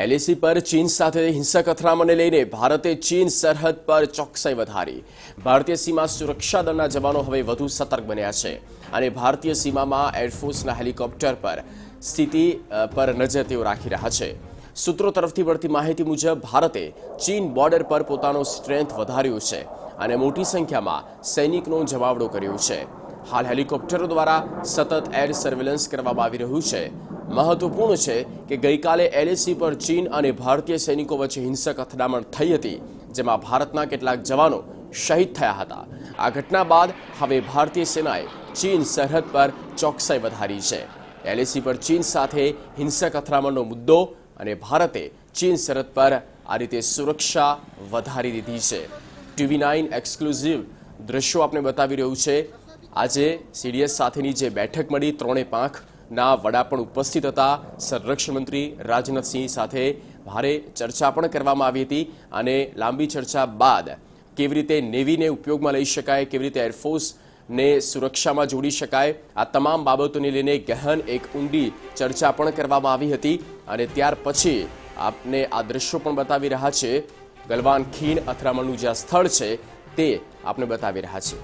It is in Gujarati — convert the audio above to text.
LAC पर चीन साथ हिंसक અથડામણને લઈને ભારતે ચીન સરહદ પર ચોકસાઈ વધારી। ભારતીય સીમા સુરક્ષા દળના જવાનો હવે વધુ સતર્ક બન્યા છે અને ભારતીય સીમામાં એરફોર્સના હેલિકોપ્ટર પર સ્થિતિ પર નજર તેઓ રાખી રહ્યા છે। સૂત્રો તરફથી મળતી માહિતી મુજબ ભારતે ચીન બોર્ડર પર પોતાનો સ્ટ્રેન્થ વધાર્યો છે અને મોટી સંખ્યામાં સૈનિકોનો જમાવડો કર્યો છે। हाल हेलिकॉप्टरों द्वारा सतत एर सर्वेलन्स करवामां आवी रह्युं छे। महत्वपूर्ण है कि गई काले LAC पर चीन और भारतीय सैनिकों वच्चे हिंसक અથડામણ थई हती, जेमां भारतना केटलाक जवानो शहीद थया हता। आ घटना बाद हवे भारतीय सेनाए चीन सरहद पर चौकसाई वधारी छे। LAC पर चीन साथे हिंसक અથડામણનો मुद्दो अने भारते चीन सरहद पर आ रीते सुरक्षा वधारी दीधी छे। TV9 एक्सक्लूसिव दृश्यों आपने बतावी रह्युं छे। આજે CDS સાથેની જે બેઠક મળી ત્રણે પાંખના વડા પણ ઉપસ્થિત હતા। સંરક્ષણ મંત્રી રાજનાથસિંહ સાથે ભારે ચર્ચા પણ કરવામાં આવી હતી અને લાંબી ચર્ચા બાદ કેવી રીતે નેવીને ઉપયોગમાં લઈ શકાય, કેવી રીતે એરફોર્સને સુરક્ષામાં જોડી શકાય, આ તમામ બાબતોને લઈને ગહન એક ઊંડી ચર્ચા પણ કરવામાં આવી હતી। અને ત્યાર પછી આપને આ દ્રશ્યો પણ બતાવી રહ્યા છે, ગલવાન ખીણ અથડામણનું જે સ્થળ છે તે આપને બતાવી રહ્યા છે।